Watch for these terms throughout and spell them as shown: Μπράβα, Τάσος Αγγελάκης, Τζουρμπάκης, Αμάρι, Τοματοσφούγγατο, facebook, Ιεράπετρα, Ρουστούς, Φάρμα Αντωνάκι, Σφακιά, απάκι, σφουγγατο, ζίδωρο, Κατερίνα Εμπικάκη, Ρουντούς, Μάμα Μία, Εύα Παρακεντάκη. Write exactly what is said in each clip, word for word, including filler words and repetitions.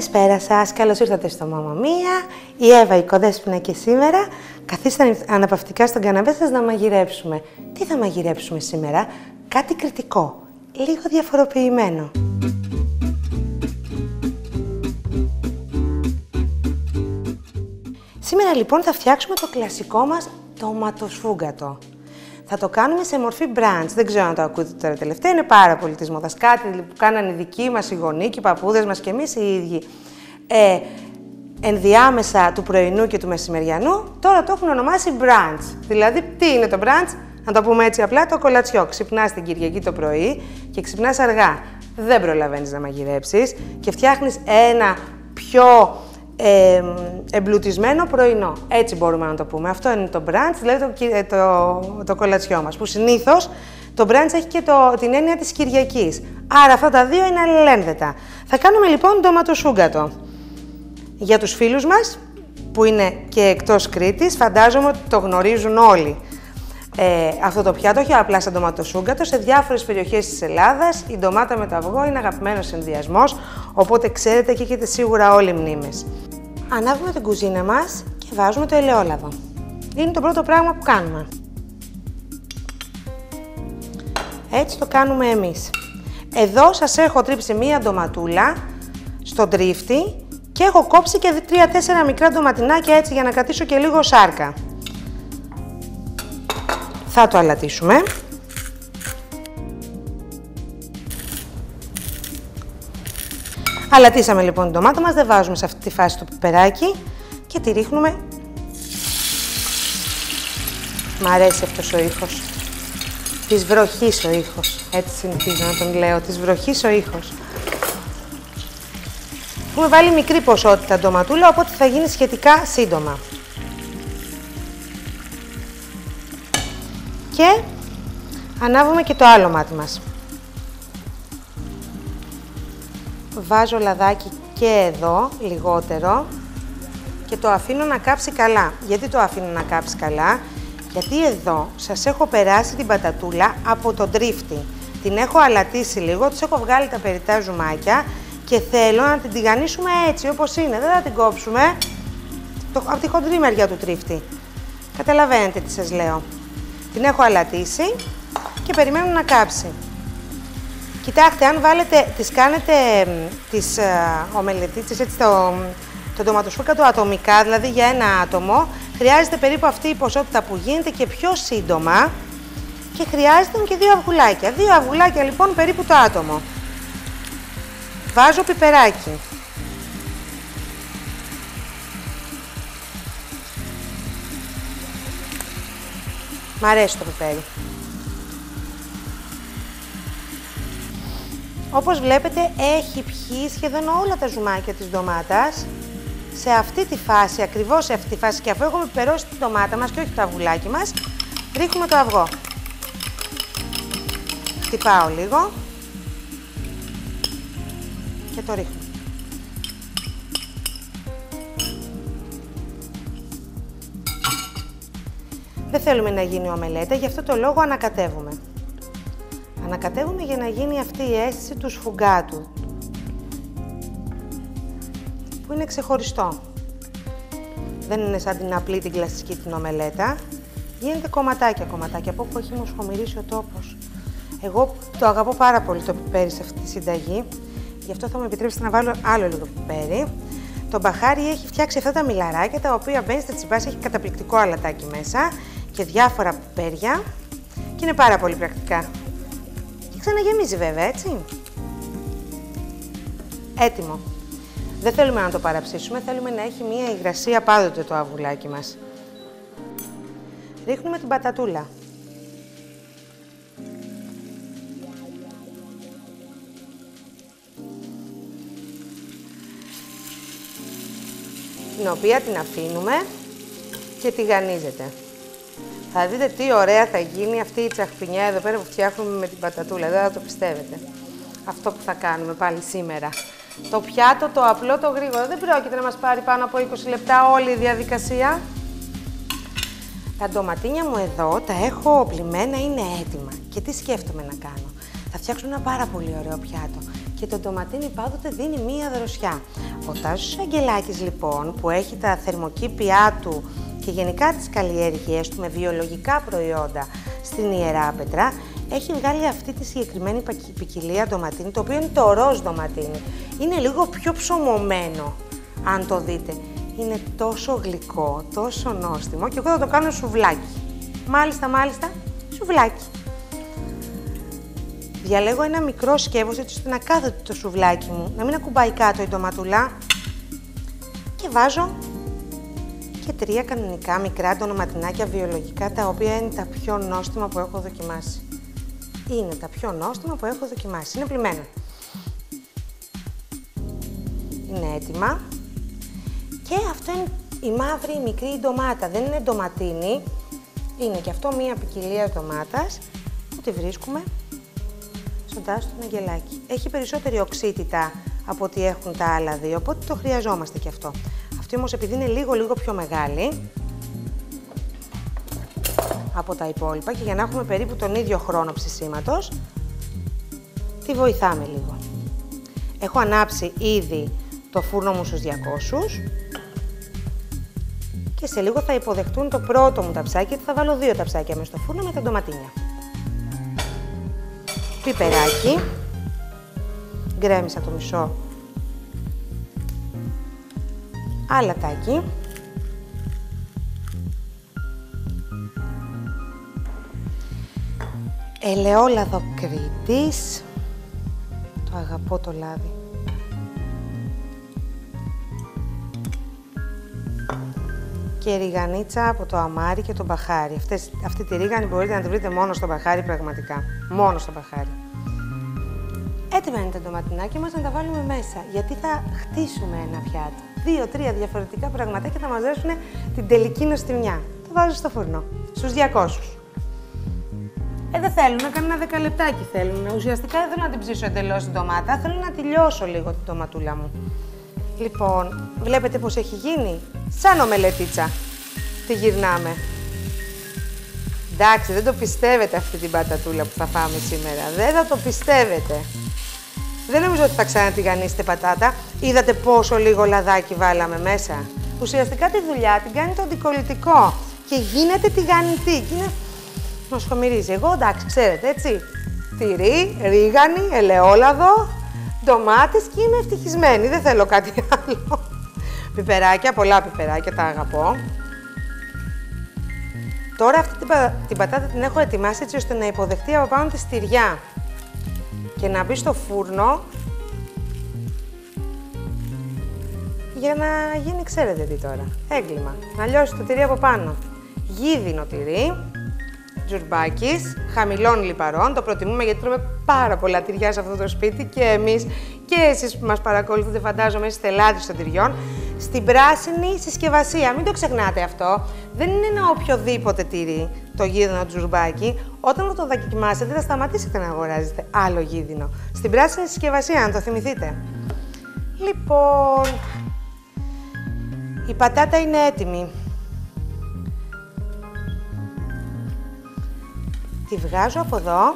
Καλησπέρα σας, καλώς ήρθατε στο Μάμα Μία. Η Εύα η οικοδέσποινα και σήμερα καθίστε αναπαυτικά στον καναπέ σας να μαγειρέψουμε. Τι θα μαγειρέψουμε σήμερα? Κάτι κριτικό, λίγο διαφοροποιημένο. Σήμερα λοιπόν θα φτιάξουμε το κλασικό μας ντοματοσφούγκατο. Θα το κάνουμε σε μορφή brunch. Δεν ξέρω αν το ακούτε τώρα τελευταία, είναι πάρα πολύ της μόδας. Κάτι που κάνανε οι δικοί μας, οι γονείς και οι παππούδες μας και εμείς οι ίδιοι. Ε, ενδιάμεσα του πρωινού και του μεσημεριανού, τώρα το έχουν ονομάσει brunch. Δηλαδή, τι είναι το brunch? Να το πούμε έτσι απλά, το κολατσιό. Ξυπνάς την Κυριακή το πρωί και ξυπνάς αργά. Δεν προλαβαίνεις να μαγειρέψεις και φτιάχνεις ένα πιο Ε, εμπλουτισμένο πρωινό. Έτσι μπορούμε να το πούμε. Αυτό είναι το brunch, δηλαδή το, το, το κολατσιό μας, που συνήθως το brunch έχει και το, την έννοια της Κυριακής. Άρα αυτά τα δύο είναι αλληλένδετα. Θα κάνουμε λοιπόν ντοματοσφούγκατο. Για τους φίλους μας, που είναι και εκτός Κρήτης, φαντάζομαι ότι το γνωρίζουν όλοι. Ε, αυτό το πιάτο, όχι απλά σαν ντοματοσφούγκατο, σε διάφορες περιοχές της Ελλάδας η ντομάτα με το αυγό είναι αγαπημένος συνδυασμός, οπότε ξέρετε και έχετε σίγουρα όλοι μνήμες. Ανάβουμε την κουζίνα μας και βάζουμε το ελαιόλαδο. Είναι το πρώτο πράγμα που κάνουμε. Έτσι το κάνουμε εμείς. Εδώ σας έχω τρίψει μία ντοματούλα στον τρίφτη και έχω κόψει και τρία τέσσερα μικρά ντοματινάκια έτσι για να κρατήσω και λίγο σάρκα. Θα το αλατίσουμε. Αλατίσαμε λοιπόν την ντομάτα μας, δεν βάζουμε σε αυτή τη φάση το πιπεράκι και τη ρίχνουμε. Μ' αρέσει αυτός ο ήχος. Της βροχής ο ήχος. Έτσι συνηθίζω να τον λέω. Της βροχής ο ήχος. Έχουμε βάλει μικρή ποσότητα ντοματούλα, οπότε θα γίνει σχετικά σύντομα. Και ανάβουμε και το άλλο μάτι μας. Βάζω λαδάκι και εδώ, λιγότερο, και το αφήνω να κάψει καλά. Γιατί το αφήνω να κάψει καλά? Γιατί εδώ σας έχω περάσει την πατατούλα από τον τρίφτη. Την έχω αλατίσει λίγο, της έχω βγάλει τα περιττά ζουμάκια και θέλω να την τηγανίσουμε έτσι όπως είναι. Δεν θα την κόψουμε από τη χοντρή μεριά του τρίφτη. Καταλαβαίνετε τι σας λέω. Την έχω αλατίσει και περιμένουμε να κάψει. Κοιτάξτε, αν βάλετε, τις κάνετε τις ομελετίτσες, έτσι το, το ντοματοσφούγκατο ατομικά, δηλαδή για ένα άτομο, χρειάζεται περίπου αυτή η ποσότητα που γίνεται και πιο σύντομα και χρειάζεται και δύο αυγουλάκια. Δύο αυγουλάκια λοιπόν περίπου το άτομο. Βάζω πιπεράκι. Μ' αρέσει το πιπέρι. Όπως βλέπετε έχει πιει σχεδόν όλα τα ζουμάκια της ντομάτας. Σε αυτή τη φάση, ακριβώς σε αυτή τη φάση, και αφού έχουμε πιπερώσει την ντομάτα μας και όχι το αυγουλάκι μας, ρίχνουμε το αυγό. Χτυπάω λίγο και το ρίχνω. Δεν θέλουμε να γίνει ομελέτα, γι' αυτό το λόγο ανακατεύουμε. Ανακατεύουμε για να γίνει αυτή η αίσθηση του σφουγγάτου, που είναι ξεχωριστό. Δεν είναι σαν την απλή, την κλασική, την ομελέτα. Γίνεται κομματάκια, κομματάκια, από όπου έχει μοσχομυρίσει ο τόπος. Εγώ το αγαπώ πάρα πολύ το πιπέρι σε αυτή τη συνταγή, γι' αυτό θα μου επιτρέψετε να βάλω άλλο λίγο πιπέρι. Το μπαχάρι έχει φτιάξει αυτά τα μιλαράκια, τα οποία μπαίνει στα τσιμπάσια, έχει καταπληκτικό αλατάκι μέσα και διάφορα πιπέρια και είναι πάρα πολύ πρακτικά. Και ξαναγεμίζει βέβαια, έτσι. Έτοιμο. Δεν θέλουμε να το παραψήσουμε, θέλουμε να έχει μία υγρασία πάντοτε το αυγουλάκι μας. Ρίχνουμε την πατατούλα. Την οποία την αφήνουμε και τηγανίζεται. Θα δείτε τι ωραία θα γίνει αυτή η τσαχπινιά εδώ πέρα που φτιάχνουμε με την πατατούλα, δεν θα το πιστεύετε. Αυτό που θα κάνουμε πάλι σήμερα. Το πιάτο, το απλό, το γρήγορο, δεν πρόκειται να μας πάρει πάνω από είκοσι λεπτά όλη η διαδικασία. Τα ντοματίνια μου εδώ τα έχω πλημμένα, είναι έτοιμα. Και τι σκέφτομαι να κάνω? Θα φτιάξω ένα πάρα πολύ ωραίο πιάτο και το ντοματίνι πάντοτε δίνει μία δροσιά. Ο Τάσος Αγγελάκης λοιπόν, που έχει τα θερμοκήπια του και γενικά τις καλλιέργειές του με βιολογικά προϊόντα στην Ιεράπετρα, έχει βγάλει αυτή τη συγκεκριμένη ποικιλία ντοματίνι, το οποίο είναι το ροζ ντοματίνι. Είναι λίγο πιο ψωμωμένο, αν το δείτε. Είναι τόσο γλυκό, τόσο νόστιμο και εγώ θα το κάνω σουβλάκι. Μάλιστα, μάλιστα, σουβλάκι. Διαλέγω ένα μικρό σκεύος, έτσι ώστε να κάθεται το σουβλάκι μου, να μην ακουμπάει κάτω η ντοματούλα. Και βάζω και τρία κανονικά μικρά ντοματινάκια βιολογικά, τα οποία είναι τα πιο νόστιμα που έχω δοκιμάσει. Είναι τα πιο νόστιμα που έχω δοκιμάσει. Είναι πλημμένα. Είναι έτοιμα. Και αυτό είναι η μαύρη, η μικρή ντομάτα. Δεν είναι ντοματίνι. Είναι και αυτό μία ποικιλία ντομάτας που τη βρίσκουμε στον Τάσο τον Αγγελάκη. Έχει περισσότερη οξύτητα από ό,τι έχουν τα άλλα δύο, οπότε το χρειαζόμαστε και αυτό. Αυτή όμως επειδή είναι λίγο λίγο πιο μεγάλη από τα υπόλοιπα και για να έχουμε περίπου τον ίδιο χρόνο ψησίματος, τη βοηθάμε λίγο. Έχω ανάψει ήδη το φούρνο μου στους διακόσιους και σε λίγο θα υποδεχτούν το πρώτο μου ταψάκι, γιατί θα βάλω δύο ταψάκια μέσα στο φούρνο με τα ντοματίνια. Πιπεράκι, γκρέμισα το μισό αλατάκι, ελαιόλαδο Κρήτης, το αγαπώ το λάδι, και ριγανίτσα από το αμάρι και το μπαχάρι. Αυτές, αυτή τη ρίγανη μπορείτε να τη βρείτε μόνο στο μπαχάρι, πραγματικά. Μόνο στο μπαχάρι. Έτοιμα είναι τα ντοματινάκια μας, να τα βάλουμε μέσα, γιατί θα χτίσουμε ένα πιάτο. Δύο-τρία διαφορετικά πραγματάκια και θα μαζέψουν την τελική νοστιμιά. Το βάζω στο φούρνο, στους διακόσιους. Ε, δεν θέλουν, κανένα δεκαλεπτάκι θέλουν. Ουσιαστικά δεν θέλω να την ψήσω εντελώς την ντομάτα, θέλω να τη λιώσω λίγο την ντοματούλα μου. Λοιπόν, βλέπετε πως έχει γίνει, σαν ομελετίτσα, τη γυρνάμε. Εντάξει, δεν το πιστεύετε αυτή την πατατούλα που θα φάμε σήμερα, δεν θα το πιστεύετε. Δεν νομίζω ότι θα ξανατηγανίσετε πατάτα, είδατε πόσο λίγο λαδάκι βάλαμε μέσα. Ουσιαστικά τη δουλειά την κάνει το αντικολλητικό και γίνεται τηγανητή και είναι νοσχομυρίζει. Εγώ εντάξει, ξέρετε έτσι, τυρί, ρίγανη, ελαιόλαδο, ντομάτες και είμαι ευτυχισμένη, δεν θέλω κάτι άλλο. Πιπεράκια, πολλά πιπεράκια, τα αγαπώ. Τώρα αυτή την, πα... την πατάτα την έχω ετοιμάσει έτσι ώστε να υποδεχτεί από πάνω τη στηριά και να μπει στο φούρνο για να γίνει, ξέρετε τι τώρα, έγκλημα. Να λιώσει το τυρί από πάνω. Γίδινο τυρί, τζουρμπάκης, χαμηλών λιπαρών, το προτιμούμε γιατί τρώμε πάρα πολλά τυριά σε αυτό το σπίτι και εμείς και εσείς που μας παρακολουθείτε, φαντάζομαι είστε λάτρεις των τυριών. Στην πράσινη συσκευασία, μην το ξεχνάτε αυτό, δεν είναι ένα οποιοδήποτε τυρί το γίδινο τζουρμπάκι. Όταν το δοκιμάσετε θα σταματήσετε να αγοράζετε άλλο γίδινο. Στην πράσινη συσκευασία, αν το θυμηθείτε. Λοιπόν, η πατάτα είναι έτοιμη. Τη βγάζω από εδώ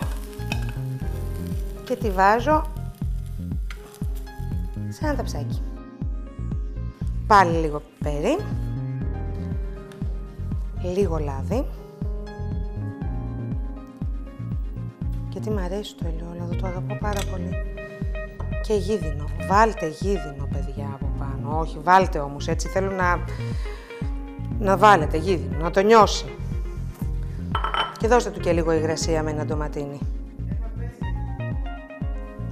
και τη βάζω σε ένα ταψάκι. Πάλι λίγο πιπέρι, λίγο λάδι, γιατί μου αρέσει το ελαιόλαδο, το αγαπώ πάρα πολύ, και γίδινο. Βάλτε γίδινο, παιδιά, από πάνω. Όχι, βάλτε όμως, έτσι θέλω να, να βάλετε γίδινο, να το νιώσει. Και δώστε του και λίγο υγρασία με ένα ντοματίνι.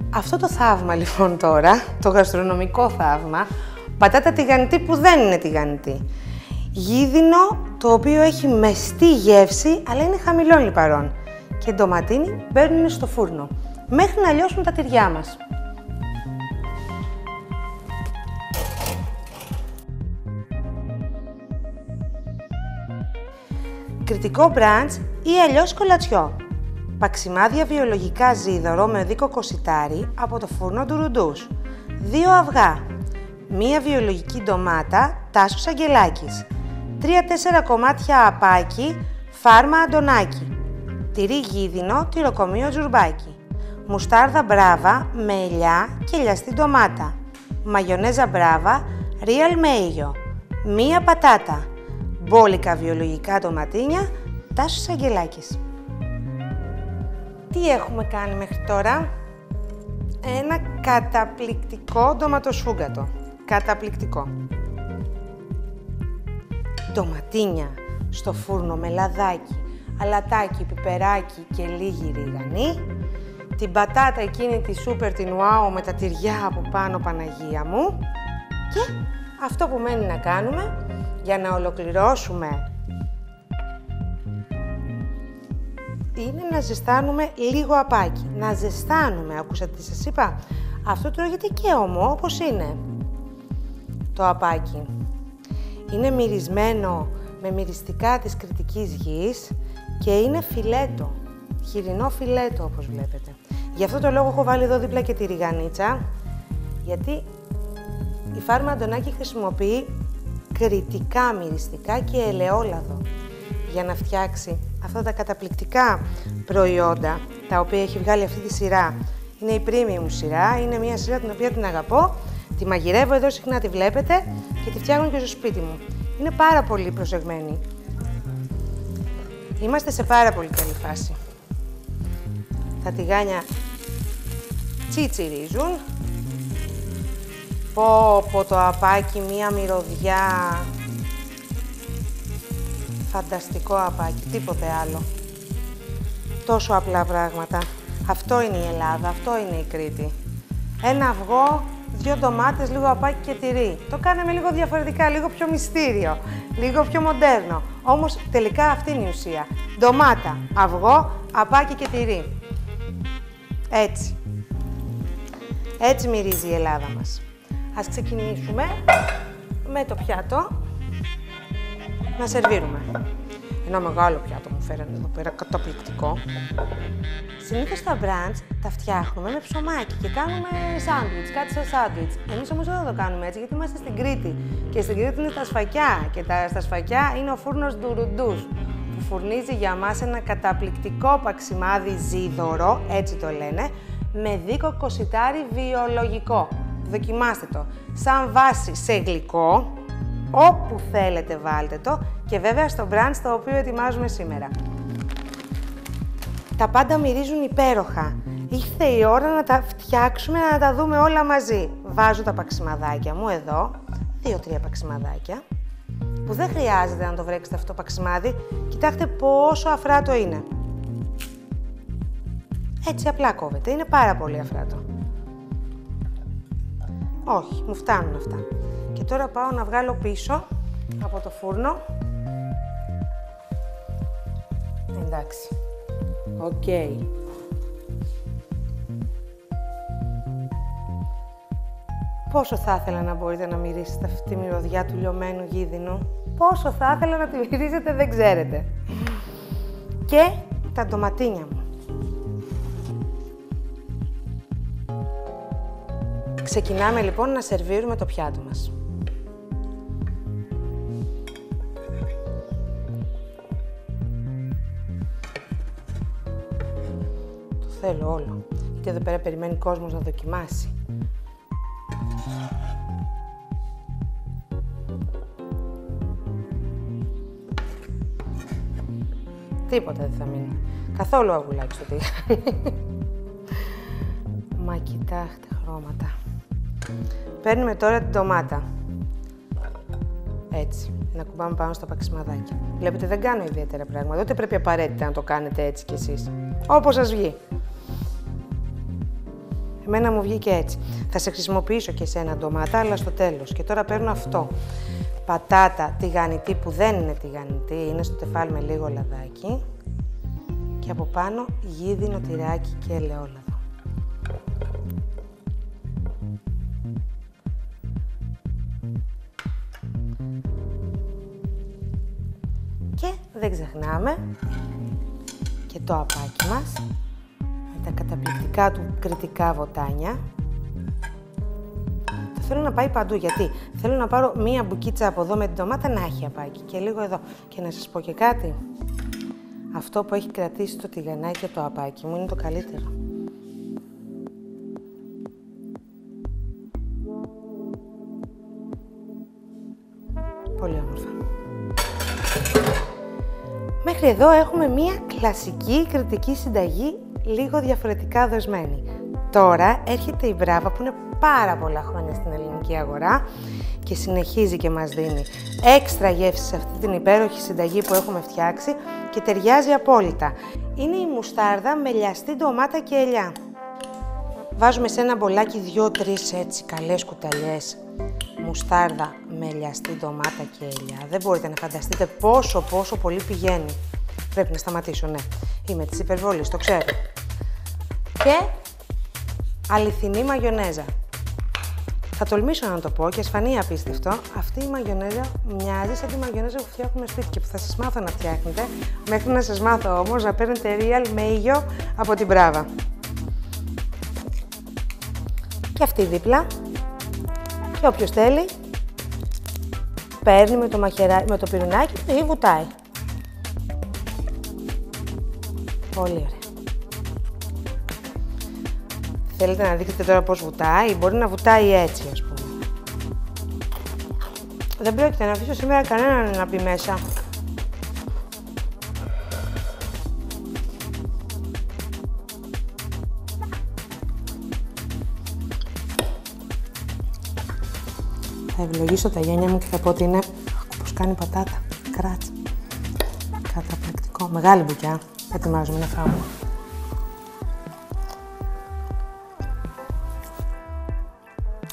Αυτό το θαύμα λοιπόν τώρα, το γαστρονομικό θαύμα, πατάτα τηγανητή που δεν είναι τηγανητή. Γίδινο το οποίο έχει μεστή γεύση, αλλά είναι χαμηλών λιπαρών. Και ντοματίνι μπαίνουν στο φούρνο, μέχρι να λιώσουν τα τυριά μας. Κριτικό μπραντς ή αλλιώς κολατσιό. Παξιμάδια βιολογικά ζίδωρο με δίκο κοσιτάρι από το φούρνο του Ρουντούς. Δύο αυγά. Μία βιολογική ντομάτα Τάσος Αγγελάκης. Τρία-τέσσερα κομμάτια απάκι Φάρμα Αντωνάκι. Τυρί γίδινο, τυροκομείο τζουρμπάκι. μουστάρδα μπράβα με ελιά και λιαστή ντομάτα, μαγιονέζα μπράβα real mayo, μία πατάτα, μπόλικα βιολογικά ντοματίνια, Τάσος Αγγελάκης. Τι έχουμε κάνει μέχρι τώρα? Ένα καταπληκτικό ντοματοσφούγκατο. Καταπληκτικό. Ντοματίνια στο φούρνο με λαδάκι, αλατάκι, πιπεράκι και λίγη ρίγανη. Την πατάτα εκείνη τη σούπερ την wow με τα τυριά από πάνω, Παναγία μου. Και αυτό που μένει να κάνουμε για να ολοκληρώσουμε είναι να ζεστάνουμε λίγο απάκι. Να ζεστάνουμε, ακούσατε τι σας είπα. Αυτό τρώγεται και ομό, όπως είναι το απάκι. Είναι μυρισμένο με μυριστικά της κρητικής γης και είναι φιλέτο, χοιρινό φιλέτο όπως βλέπετε. Γι' αυτό το λόγο έχω βάλει εδώ δίπλα και τη ριγανίτσα, γιατί η Φάρμα Αντωνάκι χρησιμοποιεί κρητικά μυριστικά και ελαιόλαδο για να φτιάξει αυτά τα καταπληκτικά προϊόντα τα οποία έχει βγάλει αυτή τη σειρά. Είναι η premium σειρά, είναι μια σειρά την οποία την αγαπώ, τη μαγειρεύω εδώ συχνά, τη βλέπετε και τη φτιάχνω και στο σπίτι μου. Είναι πάρα πολύ προσεγμένη. Είμαστε σε πάρα πολύ καλή φάση. Τα τηγάνια τσιτσιρίζουν. Πω πω το απάκι, μία μυρωδιά. Φανταστικό απάκι, τίποτε άλλο. Τόσο απλά πράγματα. Αυτό είναι η Ελλάδα, αυτό είναι η Κρήτη. Ένα αυγό, δύο ντομάτες, λίγο απάκι και τυρί. Το κάναμε λίγο διαφορετικά, λίγο πιο μυστήριο, λίγο πιο μοντέρνο. Όμως τελικά αυτή είναι η ουσία. Ντομάτα, αυγό, απάκι και τυρί. Έτσι. Έτσι μυρίζει η Ελλάδα μας. Ας ξεκινήσουμε με το πιάτο να σερβίρουμε. Ένα μεγάλο πιάτο μου φέρανε εδώ πέρα, καταπληκτικό. Συνήθως τα μπραντς τα φτιάχνουμε με ψωμάκι και κάνουμε σάντουιτς, κάτι σαν σάντουιτς. Εμείς όμως δεν το κάνουμε έτσι, γιατί είμαστε στην Κρήτη. Και στην Κρήτη είναι τα Σφακιά. Και τα, στα Σφακιά είναι ο φούρνος του Ρουστούς, που φουρνίζει για μας ένα καταπληκτικό παξιμάδι ζίδωρο, έτσι το λένε, με δίκο κοσιτάρι βιολογικό. Δοκιμάστε το. Σαν βάση σε γλυκό, όπου θέλετε βάλτε το και βέβαια στο μπραντς το οποίο ετοιμάζουμε σήμερα. Τα πάντα μυρίζουν υπέροχα. Ήρθε η ώρα να τα φτιάξουμε, να τα δούμε όλα μαζί. Βάζω τα παξιμαδάκια μου εδώ, δύο-τρία παξιμαδάκια, που δεν χρειάζεται να το βρέξετε αυτό το παξιμάδι. Κοιτάξτε πόσο αφράτο είναι. Έτσι απλά κόβεται, είναι πάρα πολύ αφράτο. Όχι, μου φτάνουν αυτά. Και τώρα πάω να βγάλω πίσω από το φούρνο. Εντάξει. Οκ. Okay. Πόσο θα ήθελα να μπορείτε να μυρίσετε αυτή τη μυρωδιά του λιωμένου γίδινου. Πόσο θα ήθελα να τη μυρίζετε, δεν ξέρετε. Και τα ντοματίνια μου. Ξεκινάμε λοιπόν να σερβίρουμε το πιάτο μας. Το θέλω όλο, γιατί εδώ πέρα περιμένει κόσμος να δοκιμάσει. Τίποτα δεν θα μείνει. Καθόλου αγουλάκι στο τηγάνι. Μα κοιτάξτε χρώματα. Παίρνουμε τώρα την ντομάτα. Έτσι, να κουμπάμε πάνω στα παξιμαδάκια. Βλέπετε, δεν κάνω ιδιαίτερα πράγματα, ούτε πρέπει απαραίτητα να το κάνετε έτσι κι εσείς. Όπως σας βγει. Εμένα μου βγήκε έτσι. Θα σε χρησιμοποιήσω και σένα ντομάτα, αλλά στο τέλος. Και τώρα παίρνω αυτό. Πατάτα τηγανητή που δεν είναι τηγανητή, είναι στο τεφάλι με λίγο λαδάκι. Και από πάνω γίδινο τυράκι και ελαιόλαδο. Και δεν ξεχνάμε και το απάκι μας, με τα καταπληκτικά του κρητικά βοτάνια. Το θέλω να πάει παντού, γιατί θέλω να πάρω μία μπουκίτσα από εδώ με την ντομάτα να έχει απάκι και λίγο εδώ. Και να σας πω και κάτι, αυτό που έχει κρατήσει το τηγανάκι και το απάκι μου είναι το καλύτερο. Πολύ όμορφα. Μέχρι εδώ έχουμε μία κλασική κριτική συνταγή, λίγο διαφορετικά δοσμένη. Τώρα έρχεται η Μπράβα που είναι πάρα πολλά χρόνια στην ελληνική αγορά και συνεχίζει και μας δίνει έξτρα γεύση σε αυτή την υπέροχη συνταγή που έχουμε φτιάξει και ταιριάζει απόλυτα. Είναι η μουστάρδα με λιαστή ντομάτα και ελιά. Βάζουμε σε ένα μπολάκι δύο τρεις έτσι καλές κουταλιές μουστάρδα με λιαστή ντομάτα και ελιά. Δεν μπορείτε να φανταστείτε πόσο πόσο πολύ πηγαίνει. Πρέπει να σταματήσω, ναι. Είμαι της υπερβολής, το ξέρω. Και αληθινή μαγιονέζα. Θα τολμήσω να το πω και σφανεί απίστευτο, αυτή η μαγιονέζα μοιάζει σαν τη μαγιονέζα που φτιάχνουμε σπίτι και που θα σας μάθω να φτιάχνετε, μέχρι να σας μάθω όμως να παίρνετε real mayo από την Μπράβα. Και αυτή δίπλα, και όποιος θέλει, παίρνει με το, μαχερά... με το πυρουνάκι ή βουτάει. Πολύ ωραία. Θέλετε να δείξετε τώρα πώς βουτάει, μπορεί να βουτάει έτσι, ας πούμε. Δεν πρόκειται να αφήσω σήμερα κανέναν να μπει μέσα. Θα ευλογήσω τα γένια μου και θα πω ότι είναι όπως κάνει πατάτα, κράτσα. Καταπληκτικό, μεγάλη μπουκιά. Ετοιμάζουμε να φάμε.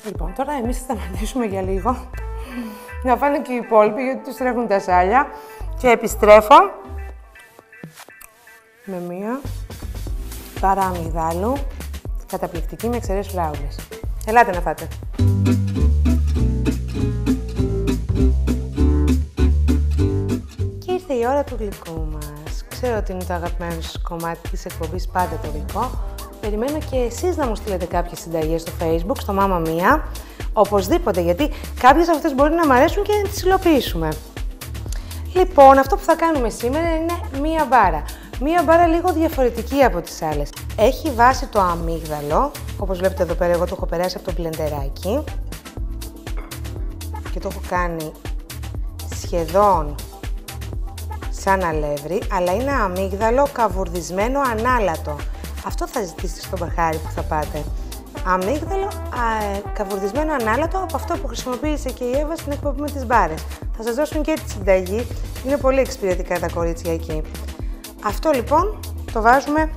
Λοιπόν, τώρα εμείς θα σταματήσουμε για λίγο να φάνε και οι υπόλοιποι, γιατί τους τρέχουν τα σάλια. Και επιστρέφω με μία τάρα αμυγδάλου, καταπληκτική, με ξερές φράουλες. Ελάτε να φάτε. Και ήρθε η ώρα του γλυκού μας. Ξέρω ότι είναι το αγαπημένο σας κομμάτι της εκπομπής, πάντα το γλυκό. Περιμένω και εσείς να μου στείλετε κάποιες συνταγές στο Facebook, στο Μάμα Μία, οπωσδήποτε, γιατί κάποιες από αυτές μπορεί να μ' αρέσουν και να τις υλοποιήσουμε. Λοιπόν, αυτό που θα κάνουμε σήμερα είναι μία μπάρα. Μία μπάρα λίγο διαφορετική από τις άλλες. Έχει βάση το αμύγδαλο, όπως βλέπετε εδώ πέρα, εγώ το έχω περάσει από το μπλεντεράκι και το έχω κάνει σχεδόν σαν αλεύρι, αλλά είναι αμύγδαλο καβουρδισμένο ανάλατο. Αυτό θα ζητήσετε στο μπαχάρι που θα πάτε. Αμύγδαλο, α, καβουρδισμένο ανάλατο από αυτό που χρησιμοποίησε και η Εύα στην εκπομπή με τις μπάρες. Θα σας δώσουν και τη συνταγή, είναι πολύ εξυπηρετικά τα κορίτσια εκεί. Αυτό λοιπόν το βάζουμε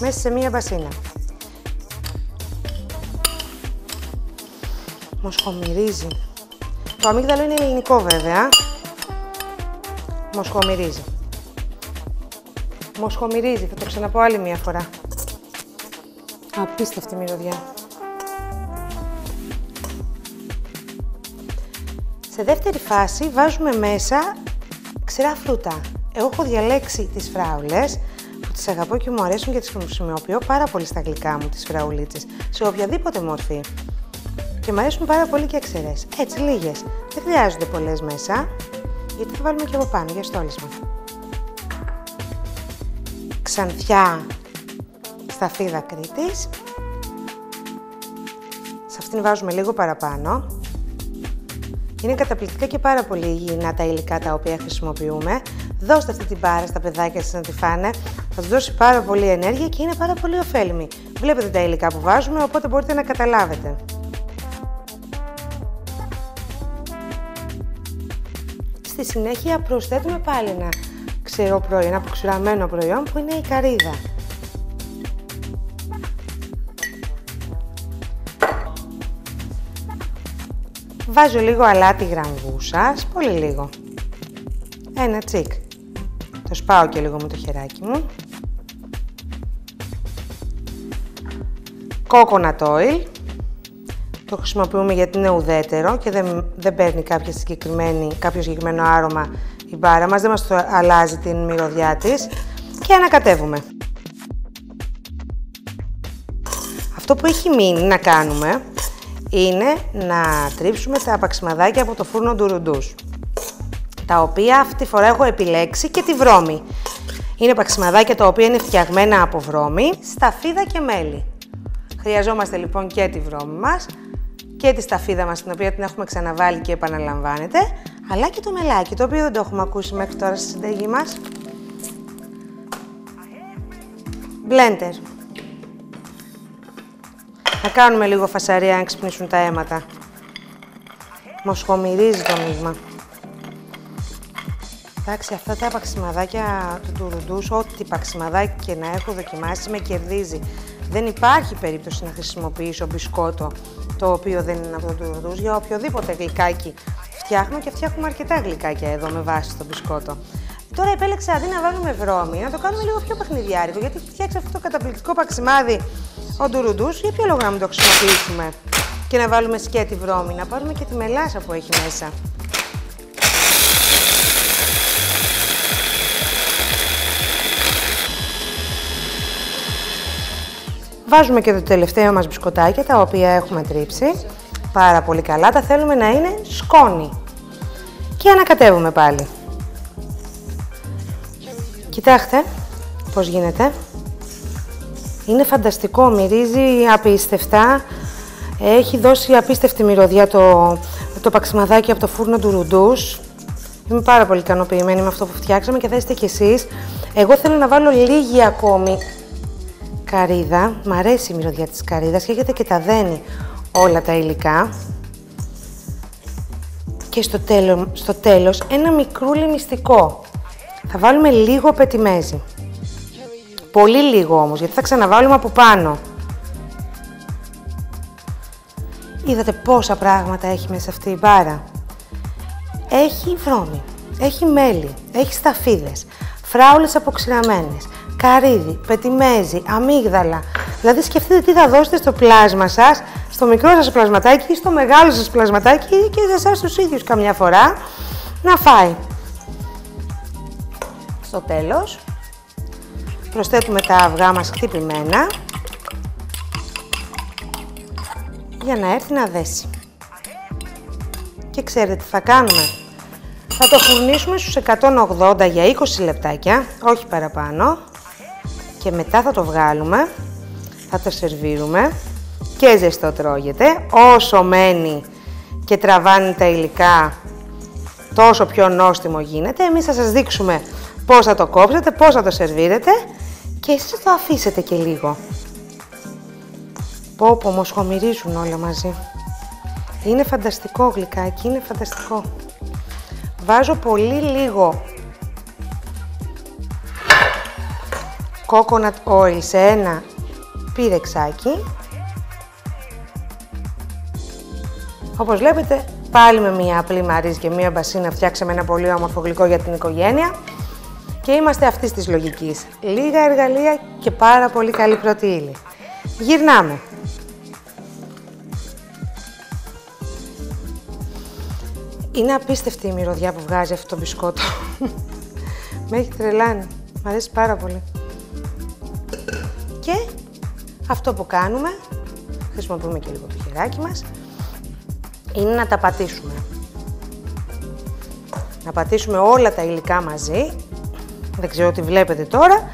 μέσα σε μία μπασίνα. Μοσχομυρίζει. Το αμύγδαλο είναι ελληνικό βέβαια. Μοσχομυρίζει. Μοσχομυρίζει, θα το ξαναπώ άλλη μία φορά. Απίστευτη μυρωδιά. Σε δεύτερη φάση βάζουμε μέσα ξερά φρούτα. Εγώ έχω διαλέξει τις φράουλες που τις αγαπώ και μου αρέσουν και τις χρησιμοποιώ πάρα πολύ στα γλυκά μου, τις φραουλίτσες, σε οποιαδήποτε μορφή. Και μου αρέσουν πάρα πολύ και ξερές. Έτσι λίγες. Δεν χρειάζονται πολλές μέσα, γιατί θα βάλουμε και από πάνω για στόλισμα. Ξανθιά. Σταφίδα Κρήτης. Σε αυτήν βάζουμε λίγο παραπάνω. Είναι καταπληκτικά και πάρα πολύ υγιεινά τα υλικά τα οποία χρησιμοποιούμε. Δώστε αυτή την μπάρα στα παιδάκια σας να τη φάνε. Θα τους δώσει πάρα πολύ ενέργεια και είναι πάρα πολύ ωφέλιμη. Βλέπετε τα υλικά που βάζουμε, οπότε μπορείτε να καταλάβετε. Στη συνέχεια προσθέτουμε πάλι ένα ξερό προϊόν, ένα αποξουραμένο προϊόν που είναι η καρύδα. Βάζω λίγο αλάτι γραμβούσας, πολύ λίγο, ένα τσικ. Το σπάω και λίγο με το χεράκι μου. Coconut oil, το χρησιμοποιούμε γιατί είναι ουδέτερο και δεν, δεν παίρνει κάποια συγκεκριμένη, κάποιο συγκεκριμένο άρωμα η μπάρα μας, δεν μας το αλλάζει την μυρωδιά της και ανακατεύουμε. Αυτό που έχει μείνει να κάνουμε είναι να τρίψουμε τα απαξιμαδάκια από το φούρνο του Ρουντούς, τα οποία αυτή τη φορά έχω επιλέξει και τη βρώμη. Είναι απαξιμαδάκια τα οποία είναι φτιαγμένα από βρώμη, σταφίδα και μέλι. Χρειαζόμαστε λοιπόν και τη βρώμη μας και τη σταφίδα μας, την οποία την έχουμε ξαναβάλει και επαναλαμβάνεται, αλλά και το μελάκι, το οποίο δεν το έχουμε ακούσει μέχρι τώρα στη συνταγή μας. Blender. Θα κάνουμε λίγο φασαρία αν ξυπνήσουν τα αίματα. Μας χομυρίζει το μείγμα. Εντάξει, αυτά τα παξιμαδάκια του τουρουντούς, ό,τι παξιμαδάκι και να έχω δοκιμάσει, με κερδίζει. Δεν υπάρχει περίπτωση να χρησιμοποιήσω μπισκότο, το οποίο δεν είναι από το τουρουντούς, για οποιοδήποτε γλυκάκι φτιάχνω, και φτιάχνουμε αρκετά γλυκάκια εδώ με βάση το μπισκότο. Τώρα επέλεξα, αντί να βάλουμε βρώμη, να το κάνουμε λίγο πιο παιχνιδιάρικο, γιατί φτιάξα αυτό το καταπληκτικό παξιμάδι ο τουρουντούς, για ποιο λόγο να μην το χρησιμοποιήσουμε και να βάλουμε σκέτη βρώμη, να πάρουμε και τη μελάσα που έχει μέσα. Βάζουμε και το τελευταίο μας μπισκοτάκια, τα οποία έχουμε τρίψει πάρα πολύ καλά. Τα θέλουμε να είναι σκόνη. Και ανακατεύουμε πάλι. Κοιτάξτε πώς γίνεται. Είναι φανταστικό, μυρίζει απίστευτα. Έχει δώσει απίστευτη μυρωδιά το, το παξιμαδάκι από το φούρνο του Ρουντούς. Είμαι πάρα πολύ ικανοποιημένη με αυτό που φτιάξαμε και θα είστε κι εσείς. Εγώ θέλω να βάλω λίγη ακόμη καρύδα. Μ' αρέσει η μυρωδιά της καρύδας και έχετε και τα δένει όλα τα υλικά. Και στο τέλος, στο τέλος ένα μικρούλι μυστικό. Θα βάλουμε λίγο πετιμέζι. Πολύ λίγο όμως, γιατί θα ξαναβάλουμε από πάνω. Είδατε πόσα πράγματα έχει μέσα αυτή η μπάρα. Έχει βρώμη, έχει μέλι, έχει σταφίδες, φράουλες αποξηραμένες, καρύδι, πετιμέζι, αμύγδαλα. Δηλαδή σκεφτείτε τι θα δώσετε στο πλάσμα σας, στο μικρό σας πλασματάκι ή στο μεγάλο σας πλασματάκι και σε εσάς τους ίδιους καμιά φορά να φάει. Στο τέλος προσθέτουμε τα αυγά μας χτυπημένα για να έρθει να δέσει. Και ξέρετε τι θα κάνουμε. Θα το φουρνίσουμε στους εκατόν ογδόντα για είκοσι λεπτάκια, όχι παραπάνω. Και μετά θα το βγάλουμε, θα το σερβίρουμε και ζεστό τρώγεται. Όσο μένει και τραβάνει τα υλικά, τόσο πιο νόστιμο γίνεται. Εμείς θα σας δείξουμε πώς θα το κόψετε, πώς θα το σερβίρετε και εσείς θα το αφήσετε και λίγο. Πω πω, όμως χομυρίζουν όλα μαζί. Είναι φανταστικό γλυκάκι, είναι φανταστικό. Βάζω πολύ λίγο coconut oil σε ένα πίδεξάκι. Όπως βλέπετε, πάλι με μια απλή μαρίζ και μια μπασίνα φτιάξαμε ένα πολύ όμορφο γλυκό για την οικογένεια. Και είμαστε αυτής της λογικής. Λίγα εργαλεία και πάρα πολύ καλή πρώτη ύλη. Γυρνάμε. Είναι απίστευτη η μυρωδιά που βγάζει αυτό το μπισκότο. Με έχει τρελάνει. Μ' αρέσει πάρα πολύ. Και αυτό που κάνουμε, χρησιμοποιούμε και λίγο το χεράκι μας, είναι να τα πατήσουμε. Να πατήσουμε όλα τα υλικά μαζί. Δεν ξέρω τι βλέπετε τώρα.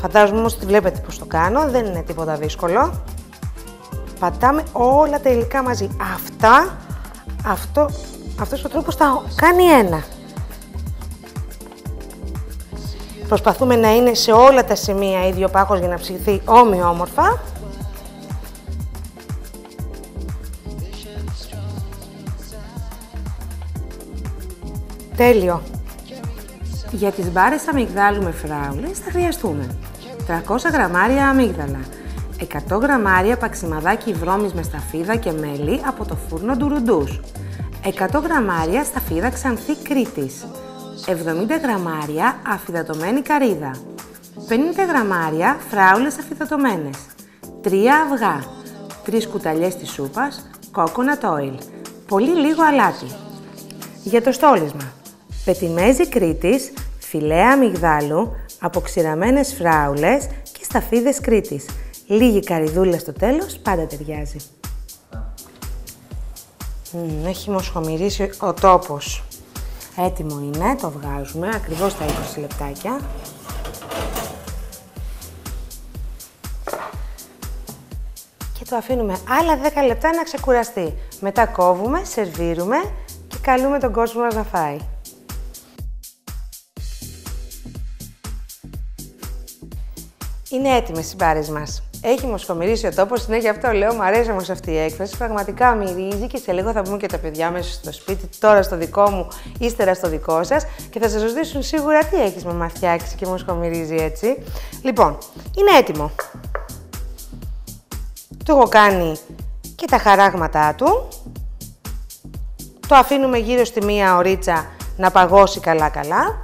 Φαντάζομαι όμως ότι βλέπετε πώς το κάνω. Δεν είναι τίποτα δύσκολο. Πατάμε όλα τα υλικά μαζί. Αυτά, αυτό... Αυτός ο τρόπος θα κάνει ένα. Προσπαθούμε να είναι σε όλα τα σημεία ίδιο πάχος για να ψηθεί όμοιόμορφα. Τέλειο. Για τις μπάρες αμυγδάλου με φράουλες θα χρειαστούμε τριακόσια γραμμάρια αμύγδαλα, εκατό γραμμάρια παξιμαδάκι βρώμης με σταφίδα και μέλι από το φούρνο του Ρουντούς, εκατό γραμμάρια σταφίδα ξανθή Κρήτης, εβδομήντα γραμμάρια αφυδατωμένη καρύδα, πενήντα γραμμάρια φράουλες αφυδατωμένες, τρία αυγά, τρεις κουταλιές της σούπας, coconut oil, πολύ λίγο αλάτι. Για το στόλισμα, πετιμέζι Κρήτης, φιλέα αμυγδάλου, αποξηραμένες φράουλες και σταφίδες Κρήτης. Λίγη καρυδούλα στο τέλος, πάντα ταιριάζει. Mm, έχει μοσχομυρίσει ο τόπος. Έτοιμο είναι, το βγάζουμε ακριβώς τα είκοσι λεπτάκια. Και το αφήνουμε άλλα δέκα λεπτά να ξεκουραστεί. Μετά κόβουμε, σερβίρουμε και καλούμε τον κόσμο μας να φάει. Είναι έτοιμες οι μπάρες μας. Έχει μοσκομυρίσει ο τόπος, ναι, γι' αυτό λέω, μου αρέσει όμως αυτή η έκφραση. Πραγματικά μυρίζει και σε λίγο θα πούμε και τα παιδιά μέσα στο σπίτι, τώρα στο δικό μου, ύστερα στο δικό σας και θα σας ρωτήσουν σίγουρα τι έχεις μαμά φτιάξει και μοσκομυρίζει έτσι. Λοιπόν, είναι έτοιμο. Του έχω κάνει και τα χαράγματά του. Το αφήνουμε γύρω στη μία ωρίτσα να παγώσει καλά-καλά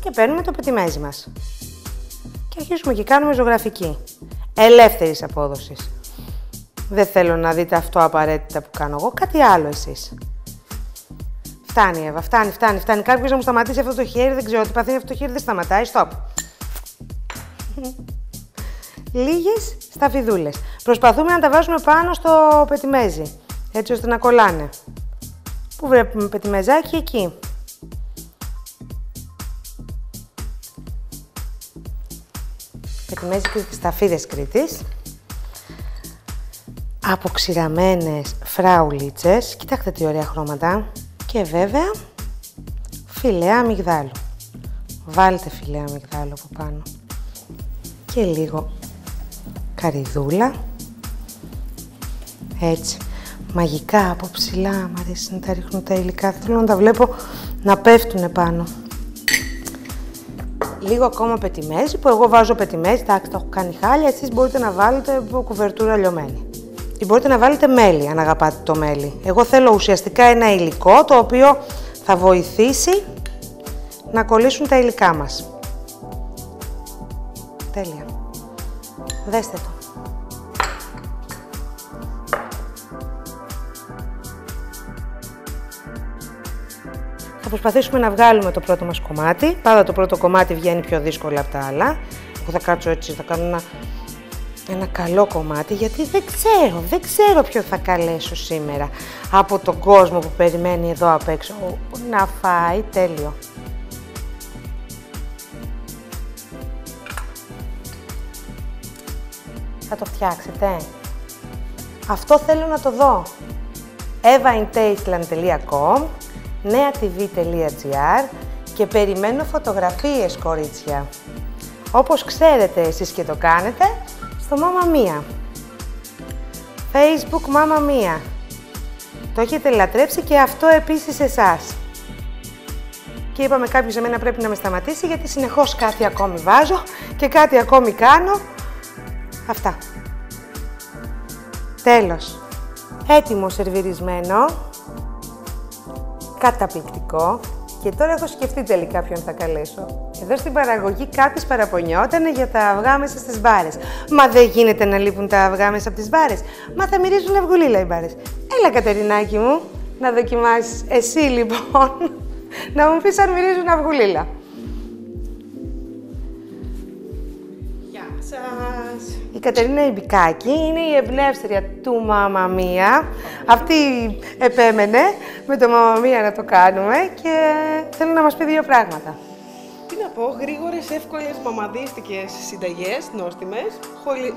και παίρνουμε το πετιμέζι μας. Και αρχίζουμε και κάνουμε ζωγραφική. Ελεύθερης απόδοσης. Δεν θέλω να δείτε αυτό απαραίτητα που κάνω εγώ, κάτι άλλο εσείς. Φτάνει Εύα, φτάνει, φτάνει, φτάνει. Κάποιος να μου σταματήσει αυτό το χέρι, δεν ξέρω τι παθαίνει αυτό το χέρι, δεν σταματάει, stop. Λίγες σταφιδούλες. Προσπαθούμε να τα βάζουμε πάνω στο πετιμέζι, έτσι ώστε να κολλάνε. Πού βρέπουμε πετιμεζάκι, εκεί. Πετιμέζι και τις σταφίδες Κρήτης. Αποξηραμένες φράουλίτσες. Κοιτάξτε τι ωραία χρώματα. Και βέβαια, φιλέα αμυγδάλου. Βάλτε φιλέα αμυγδάλου από πάνω. Και λίγο καριδούλα. Έτσι. Μαγικά από ψηλά. Μ' αρέσει να τα ρίχνω τα υλικά. Θέλω να τα βλέπω να πέφτουν πάνω. Λίγο ακόμα πετιμέζι, που εγώ βάζω πετιμέζι, εντάξει, τα έχω κάνει χάλια, εσείς μπορείτε να βάλετε κουβερτούρα λιωμένη. Ή μπορείτε να βάλετε μέλι, αν αγαπάτε το μέλι. Εγώ θέλω ουσιαστικά ένα υλικό, το οποίο θα βοηθήσει να κολλήσουν τα υλικά μας. Τέλεια. Δέστε το. Θα προσπαθήσουμε να βγάλουμε το πρώτο μας κομμάτι. Πάντα το πρώτο κομμάτι βγαίνει πιο δύσκολα από τα άλλα. Εγώ θα κάτσω έτσι, θα κάνω ένα, ένα καλό κομμάτι, γιατί δεν ξέρω, δεν ξέρω ποιο θα καλέσω σήμερα από τον κόσμο που περιμένει εδώ απ' έξω. Να φάει, τέλειο. Θα το φτιάξετε. Αυτό θέλω να το δω. έβα in tasteland τελεία com νέα τελεία τζι άρ και περιμένω φωτογραφίες, κορίτσια. Όπως ξέρετε εσείς και το κάνετε, στο Μάμα Μία. Facebook Μάμα Μία. Το έχετε λατρέψει και αυτό επίσης εσάς. Και είπαμε κάποιος εμένα πρέπει να με σταματήσει, γιατί συνεχώς κάτι ακόμη βάζω και κάτι ακόμη κάνω. Αυτά. Τέλος. Έτοιμο σερβιρισμένο. Καταπληκτικό. Και τώρα έχω σκεφτεί τελικά ποιον θα καλέσω. Εδώ στην παραγωγή κάποιος παραπονιότανε για τα αυγά μέσα στις μπάρες. Μα δεν γίνεται να λείπουν τα αυγά μέσα από τις μπάρες. Μα θα μυρίζουν αυγουλίλα οι μπάρες. Έλα Κατερινάκη μου, να δοκιμάσεις εσύ λοιπόν, να μου πεις αν μυρίζουν αυγουλίλα. Γεια σας. Η Κατερίνα Εμπικάκη είναι η εμπνεύστρια του Μάμα Μία. Αυτή επέμενε με το Μάμα Μία να το κάνουμε και θέλω να μας πει δύο πράγματα. Τι να πω, γρήγορες, εύκολες, μαμαδίστικες συνταγές, νόστιμες,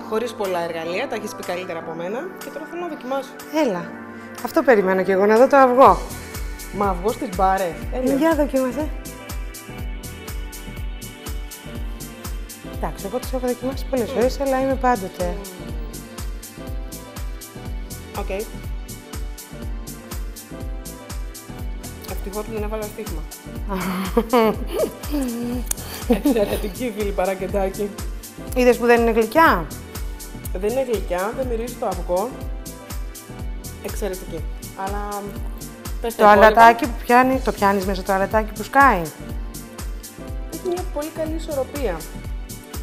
χωρίς πολλά εργαλεία, τα έχεις πει καλύτερα από μένα και τώρα θέλω να δοκιμάσω. Έλα, αυτό περιμένω κι εγώ, να δω το αυγό. Μα αυγό στις μπάρες. Για δοκίμασε. Εντάξει, εγώ τις έχω δοκιμάσει πολλές φορές, mm. αλλά είμαι πάντοτε. Οκ. Okay. Ευτυχώς που δεν έβαλα στίγμα. Εξαιρετική φίλη Παρακεντάκη. Είδες που δεν είναι γλυκιά. Δεν είναι γλυκιά, δεν μυρίζει το αυγό. Εξαιρετική. Αλλά πες το, το αλατάκι που πιάνει, το πιάνεις μέσα το αλατάκι που σκάει. Έχει μια πολύ καλή ισορροπία.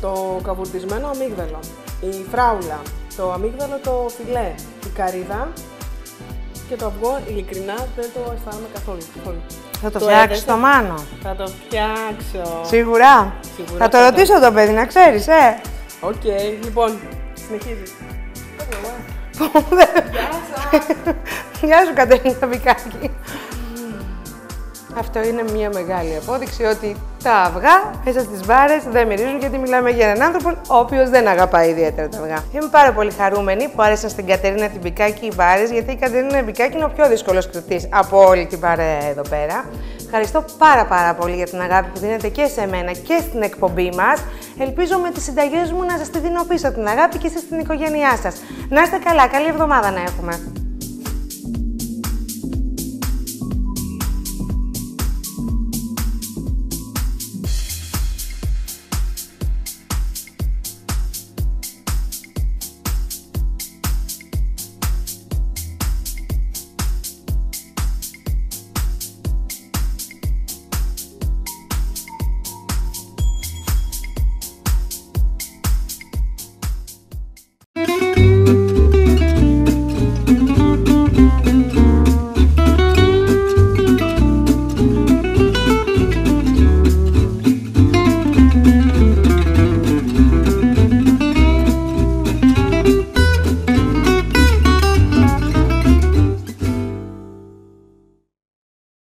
Το καβουρτισμένο αμύγδαλο, η φράουλα, το αμύγδαλο το φιλέ, η καρύδα και το αυγό, ειλικρινά, δεν το αισθάνομαι καθόλου. Θα το, το φτιάξεις έδεσα... το Μάνο. Θα το φτιάξω. Σίγουρα. Σίγουρα θα το θα... ρωτήσω το παιδί, να ξέρεις, ε. Οκ. Okay. Λοιπόν, συνεχίζεις. Γεια σας. Γεια σου Κατερίνα Εμπικάκη. Αυτό είναι μια μεγάλη απόδειξη ότι τα αυγά μέσα στις μπάρες δεν μυρίζουν, γιατί μιλάμε για έναν άνθρωπο ο οποίος δεν αγαπάει ιδιαίτερα τα αυγά. Είμαι πάρα πολύ χαρούμενη που άρεσαν στην Κατερίνα Εμπικάκη οι μπάρες, γιατί η Κατερίνα Εμπικάκη είναι ο πιο δύσκολος κριτής από όλη την παρέα εδώ πέρα. Ευχαριστώ πάρα πάρα πολύ για την αγάπη που δίνετε και σε μένα και στην εκπομπή μας. Ελπίζω με τις συνταγές μου να σας τη δίνω πίσω την αγάπη και εσείς στην οικογένειά σας. Να είστε καλά, καλή εβδομάδα να έχουμε.